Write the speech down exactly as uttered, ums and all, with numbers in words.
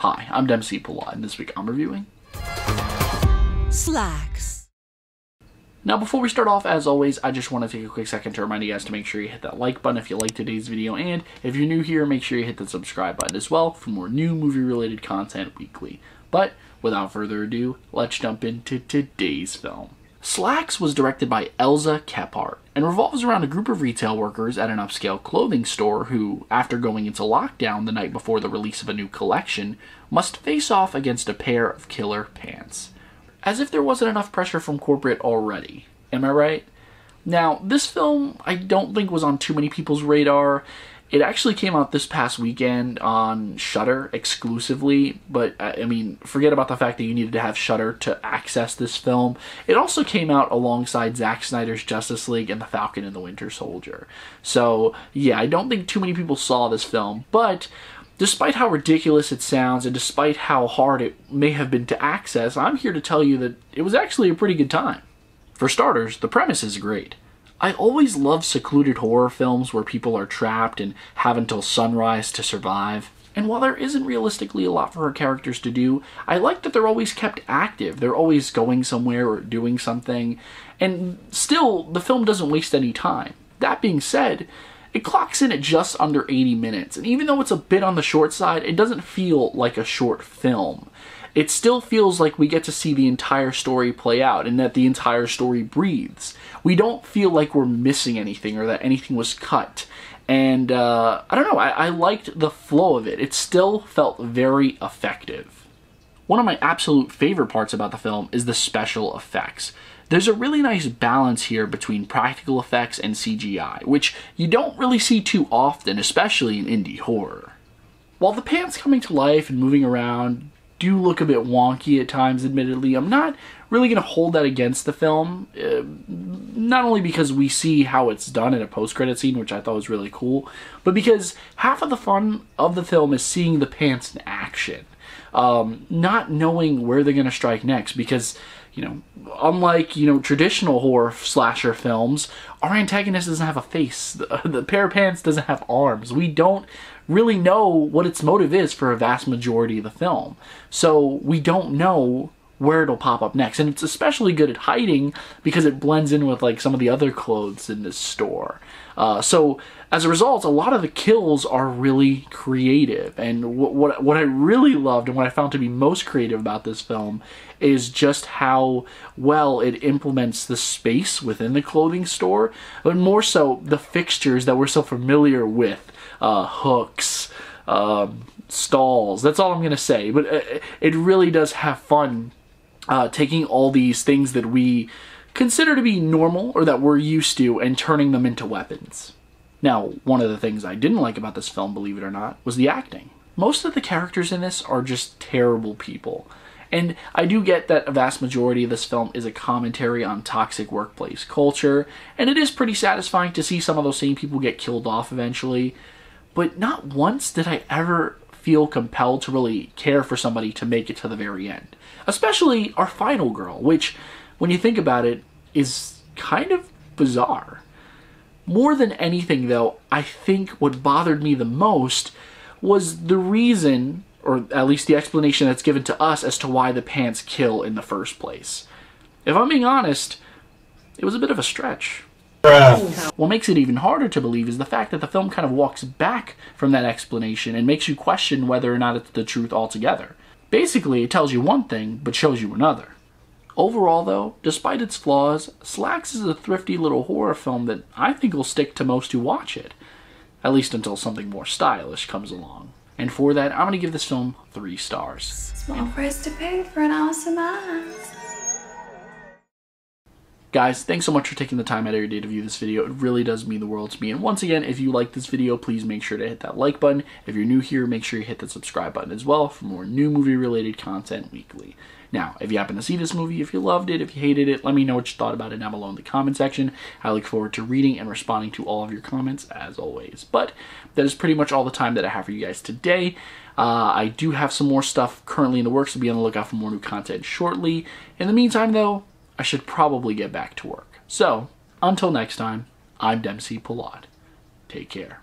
Hi, I'm Dempsey Pillot, and this week I'm reviewing Slaxx. Now, before we start off, as always, I just want to take a quick second to remind you guys to make sure you hit that like button if you liked today's video, and if you're new here, make sure you hit that subscribe button as well for more new movie-related content weekly. But without further ado, let's jump into today's film. Slaxx was directed by Elza Kephart and revolves around a group of retail workers at an upscale clothing store who, after going into lockdown the night before the release of a new collection, must face off against a pair of killer pants. As if there wasn't enough pressure from corporate already, am I right? Now, this film I don't think was on too many people's radar. It actually came out this past weekend on Shudder exclusively, but, I mean, forget about the fact that you needed to have Shudder to access this film. It also came out alongside Zack Snyder's Justice League and The Falcon and the Winter Soldier. So, yeah, I don't think too many people saw this film, but despite how ridiculous it sounds and despite how hard it may have been to access, I'm here to tell you that it was actually a pretty good time. For starters, the premise is great. I always love secluded horror films where people are trapped and have until sunrise to survive. And while there isn't realistically a lot for her characters to do, I like that they're always kept active. They're always going somewhere or doing something. And still, the film doesn't waste any time. That being said, it clocks in at just under eighty minutes. And even though it's a bit on the short side, it doesn't feel like a short film. It still feels like we get to see the entire story play out and that the entire story breathes. We don't feel like we're missing anything or that anything was cut. And uh, I don't know, I, I liked the flow of it. It still felt very effective. One of my absolute favorite parts about the film is the special effects. There's a really nice balance here between practical effects and C G I, which you don't really see too often, especially in indie horror. While the pants coming to life and moving around do look a bit wonky at times, admittedly, I'm not really going to hold that against the film, uh, not only because we see how it's done in a post-credit scene, which I thought was really cool, but because half of the fun of the film is seeing the pants in action, um, not knowing where they're going to strike next, because, you know, unlike, you know, traditional horror slasher films, our antagonist doesn't have a face, the, the pair of pants doesn't have arms, we don't really know what its motive is for a vast majority of the film. So we don't know where it'll pop up next. And it's especially good at hiding because it blends in with like some of the other clothes in this store. Uh, so as a result, a lot of the kills are really creative. And what, what, what I really loved and what I found to be most creative about this film is just how well it implements the space within the clothing store, but more so the fixtures that we're so familiar with. Uh, hooks, um, stalls, that's all I'm going to say. But uh, it really does have fun uh, taking all these things that we consider to be normal or that we're used to and turning them into weapons. Now, one of the things I didn't like about this film, believe it or not, was the acting. Most of the characters in this are just terrible people. And I do get that a vast majority of this film is a commentary on toxic workplace culture, and it is pretty satisfying to see some of those same people get killed off eventually. But not once did I ever feel compelled to really care for somebody to make it to the very end. Especially our final girl, which, when you think about it, is kind of bizarre. More than anything, though, I think what bothered me the most was the reason, or at least the explanation that's given to us as to why the pants kill in the first place. If I'm being honest, it was a bit of a stretch. What makes it even harder to believe is the fact that the film kind of walks back from that explanation and makes you question whether or not it's the truth altogether. Basically, it tells you one thing, but shows you another. Overall, though, despite its flaws, Slaxx is a thrifty little horror film that I think will stick to most who watch it. At least until something more stylish comes along. And for that, I'm going to give this film three stars. Small price to pay for an awesome ass. Guys, thanks so much for taking the time out of your day to view this video. It really does mean the world to me. And once again, if you like this video, please make sure to hit that like button. If you're new here, make sure you hit that subscribe button as well for more new movie-related content weekly. Now, if you happen to see this movie, if you loved it, if you hated it, let me know what you thought about it down below in the comment section. I look forward to reading and responding to all of your comments, as always. But that is pretty much all the time that I have for you guys today. Uh, I do have some more stuff currently in the works, so be on the lookout for more new content shortly. In the meantime, though, I should probably get back to work. So, until next time, I'm Dempsey Pillot. Take care.